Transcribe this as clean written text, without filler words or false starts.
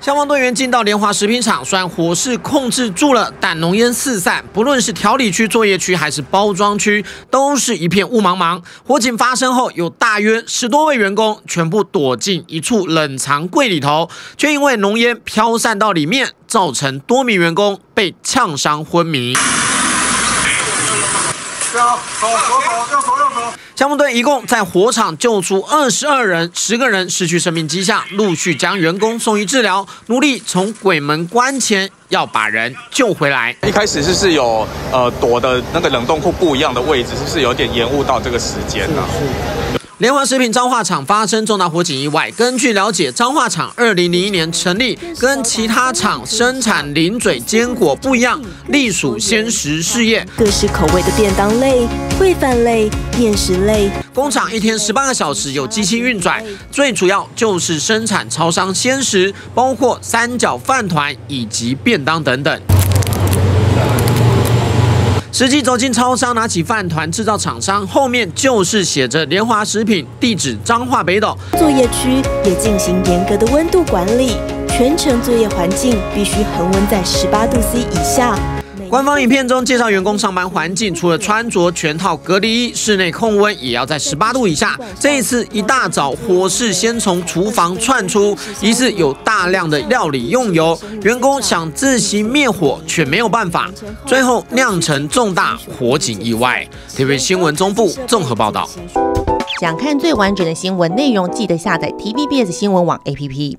消防队员进到莲华食品厂，虽然火势控制住了，但浓烟四散，不论是调理区、作业区还是包装区，都是一片雾茫茫。火警发生后，有大约10多位员工全部躲进一处冷藏柜里头，却因为浓烟飘散到里面，造成多名员工被呛伤昏迷。 消防队一共在火场救出22人，10个人失去生命迹象，陆续将员工送医治疗，努力从鬼门关前要把人救回来。一开始就是有躲的那个冷冻库不一样的位置，就是有点延误到这个时间了。莲华食品彰化厂发生重大火警意外。根据了解，彰化厂2001年成立，跟其他厂生产零嘴坚果不一样，隶属鲜食事业。各式口味的便当类、烩饭类、面食类。工厂一天18个小时有机器运转，最主要就是生产超商鲜食，包括三角饭团以及便当等等。 实际走进超商，拿起饭团，制造厂商后面就是写着莲华食品，地址彰化北斗。作业区也进行严格的温度管理，全程作业环境必须恒温在18°C 以下。官方影片中介绍员工上班环境，除了穿着全套隔离衣，室内控温也要在18度以下。这一次一大早，火势先从厨房窜出，疑似有大量的料理用油，员工想自行灭火却没有办法，最后酿成重大火警意外。TVBS 新闻中部综合报道。想看最完整的新闻内容，记得下载 TVBS 新闻网 APP。